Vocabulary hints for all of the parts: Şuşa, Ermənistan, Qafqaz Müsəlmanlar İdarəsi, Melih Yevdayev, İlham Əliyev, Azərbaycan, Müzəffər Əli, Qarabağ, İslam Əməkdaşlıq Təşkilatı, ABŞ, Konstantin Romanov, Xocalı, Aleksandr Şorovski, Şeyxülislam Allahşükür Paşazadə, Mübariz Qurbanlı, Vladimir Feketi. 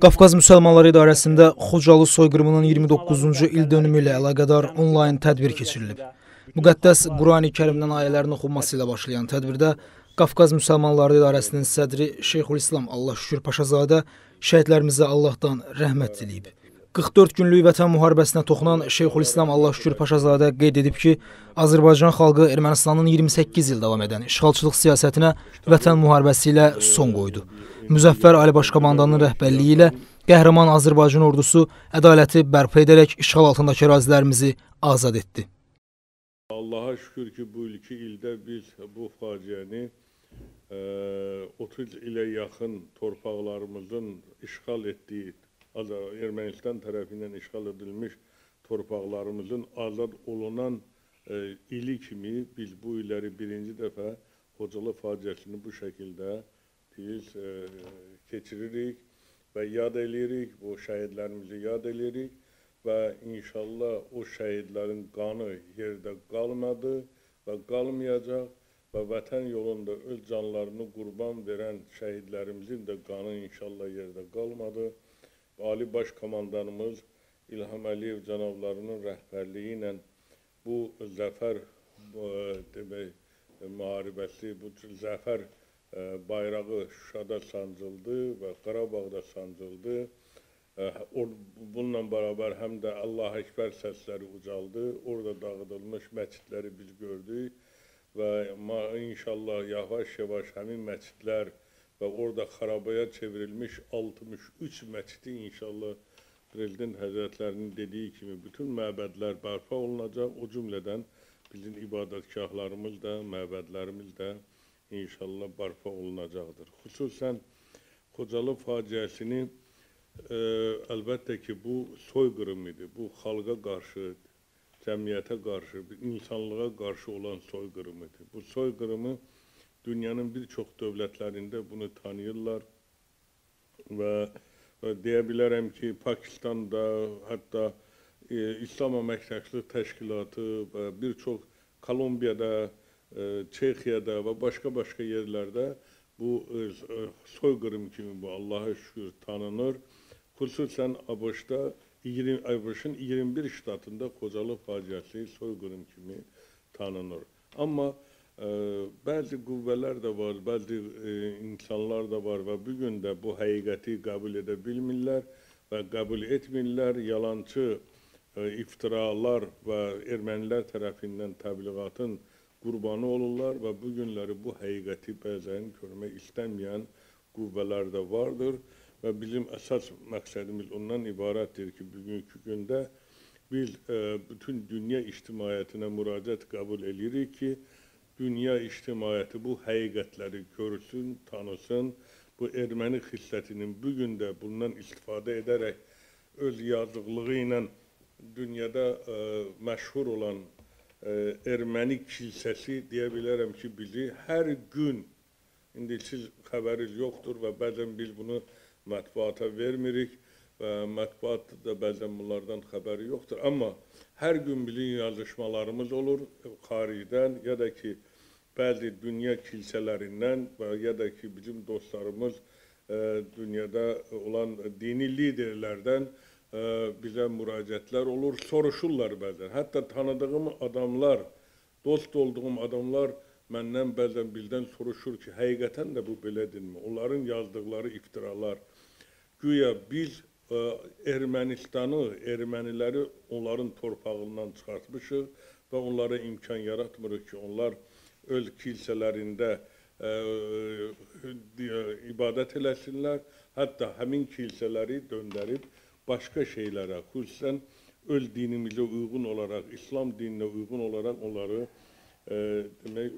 Qafqaz Müsəlmanlar İdarəsində Xocalı soyqırımının 29-cu il dönümü ilə əlaqədar onlayn tədbir keçirilib. Müqəddəs Qurani Kərimdən ayələrin oxunması ilə başlayan tədbirdə Qafqaz Müsəlmanlar İdarəsinin sədri Şeyxülislam Allahşükür Paşazadə şəhidlərimizə Allahdan rəhmət diləyib. 44 günlük vətən müharibəsinə toxunan Şeyxülislam Allahşükür Paşazadə qeyd edib ki, Azərbaycan xalqı Ermənistanın 28 il davam edən işğalçılıq siyasətinə vətən müharibəsi ilə son qoydu. Müzəffər Əli başkomandanın rəhbərliyi ilə qəhrəman Azərbaycan ordusu ədaləti bərpa edərək işğal altındakı ərazilərimizi azad etdi. Allaha şükür ki, bu iki ildə biz bu faciəni 30 ilə yaxın torpaqlarımızın işğal etdiyi Ermənistan tərəfindən işğal edilmiş torpaqlarımızın azad olunan ili kimi biz bu illəri birinci dəfə Xocalı faciəsini bu şəkildə biz keçiririk və yad edirik, bu şəhidlərimizi yad edirik və inşallah o şəhidlərin qanı yerdə qalmadı və qalmayacaq və vətən yolunda öz canlarını qurban verən şəhidlərimizin də qanı inşallah yerdə qalmadı. Ali Baş Komandanımız İlham Əliyev cənablarının rəhbərliyi ilə bu zəfər müharibəsi, bu zəfər bayrağı Şuşada sancıldı və Qarabağda sancıldı. Bununla bərabər həm də Allah-u Ekber səsləri ucaldı. Orada dağıdılmış məscidləri biz gördük və inşallah yavaş-yavaş həmin məscidlər və orada xarabaya çevrilmiş 63 məscidi inşallah Prezident Həzrətlərinin dediyi kimi bütün məbədlər bərpa olunacaq. O cümlədən bizim ibadətgahlarımız da, məbədlərimiz də inşallah bərpa olunacaqdır. Xüsusən Xocalı faciəsini əlbəttə ki, bu soyqırım idi. Bu xalqa qarşı, cəmiyyətə qarşı, insanlığa qarşı olan soyqırım idi. Bu soyqırımı dünyanın bir çox dövlətlərində bunu tanıyırlar və deyə bilərəm ki, Pakistanda, hətta İslam Əməkdaşlıq Təşkilatı və bir çox Kolombiyada, Çexiyada və başqa-başqa yerlərdə bu soyqırım kimi bu Allaha şükür tanınır. Xüsusən ABŞ-ın 21 ştatında Xocalı faciəsi soyqırım kimi tanınır. Amma bəzi qüvvələr də var, bəzi insanlar da var və bugün də bu həqiqəti qəbul edə bilmirlər və qəbul etmirlər. Yalancı iftiralar və ermənilər tərəfindən təbliğatın qurbanı olurlar və bugünləri bu həqiqəti bəzən görmək istəməyən qüvvələr də vardır və bizim əsas məqsədimiz ondan ibarətdir ki, bugünkü gündə biz bütün dünya ictimaiyyətinə müraciət qəbul edirik ki, dünya ictimaiyyəti bu həqiqətləri görsün, tanısın. Bu erməni xillətinin bugün də bundan istifadə edərək öz yazıqlığı ilə dünyada məşhur olan erməni kilsəsi deyə bilərəm ki, bizi hər gün, indi siz xəbəriz yoxdur və bəzən biz bunu mətbuata vermirik və mətbuatda da bəzən bunlardan xəbəri yoxdur. Amma hər gün bizim yazışmalarımız olur xaricdən ya da ki, bəzi dünya kilsələrindən və ya da ki, bizim dostlarımız dünyada olan dini liderlərdən bizə müraciətlər olur, soruşurlar bəzən. Hətta tanıdığım adamlar, dost olduğum adamlar məndən bəzən bizdən soruşur ki, həqiqətən də bu belədirmi? Onların yazdıqları iftiralar. Güya biz Ermənistanı, erməniləri onların torpağından çıxartmışıq və onlara imkan yaratmırıq ki, onlar öz kilsələrində ibadət eləsinlər, hətta həmin kilsələri döndərib başqa şeylərə, xüsusən öz dinimizə uyğun olaraq, İslam dininə uyğun olaraq onları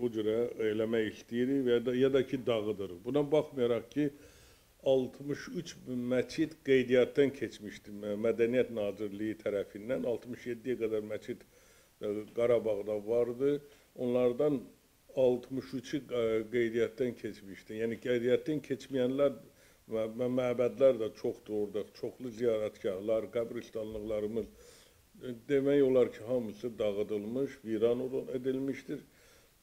o cürə eləmək istəyirik ya da ki, dağıdırıq. Buna baxmayaraq ki, 63 bin məscid qeydiyyatdan keçmişdi Mədəniyyət Nazirliyi tərəfindən. 67-yə qədər məscid Qarabağda vardı. Onlardan 63-ü qeydiyyatdan keçmişdi. Yəni qeydiyyatdan keçməyənlər və məbədlər də çoxdur orada. Çoxlu ziyarətgahlar, qəbristanlıqlarımız demək olar ki, hamısı dağıdılmış, viran edilmişdir.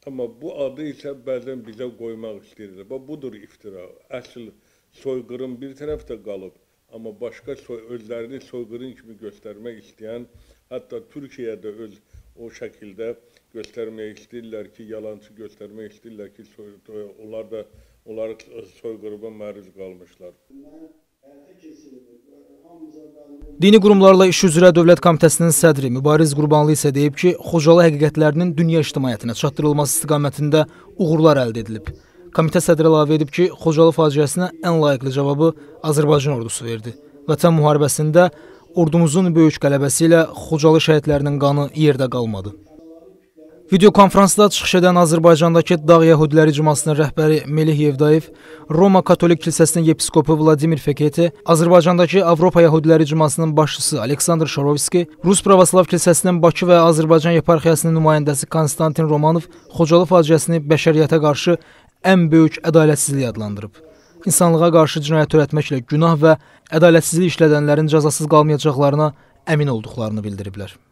Amma bu adı isə bəzən bizə qoymaq istəyirlər. Budur iftira. Əsl soyqırım bir tərəfdə qalıb, Ama başka özlerini soyqırın kimi göstermek isteyen, hatta Türkiye'de öz o şekilde göstermek istiyorlar ki, yalancı göstermek istiyorlar ki, onlar da onları soyqırıma məruz kalmışlar. Dini qurumlarla iş üzrə Dövlət Komitəsinin sədri Mübariz Qurbanlı isə deyib ki, Xocalı həqiqətlərinin dünya ictimaiyyətinə çatdırılması istiqamətində uğurlar əldə edilib. Komitə sədri əlavə edib ki, Xocalı faciəsinə ən layiqli cavabı Azərbaycan ordusu verdi. Vətən müharibəsində ordumuzun böyük qələbəsi ilə Xocalı şəhidlərinin qanı yerdə qalmadı. Videokonferansda çıxış edən Azərbaycandakı Dağ Yahudiləri Cümasının rəhbəri Melih Yevdayev, Roma Katolik Kilisəsinin yepiskopu Vladimir Feketi, Azərbaycandakı Avropa Yahudiləri Cümasının başçısı Aleksandr Şorovski, Rus Pravoslav Kilisəsinin Bakı və Azərbaycan yeparxiyasının nümayəndəsi Konstantin Romanov Xocalı faciəsini bəşəriyyətə qarşı ən böyük ədalətsizliyi adlandırıb. İnsanlığa qarşı cinayət törətməklə günah və ədalətsizlik işlədənlərin cəzasız qalmayacaqlarına əmin olduqlarını bildiriblər.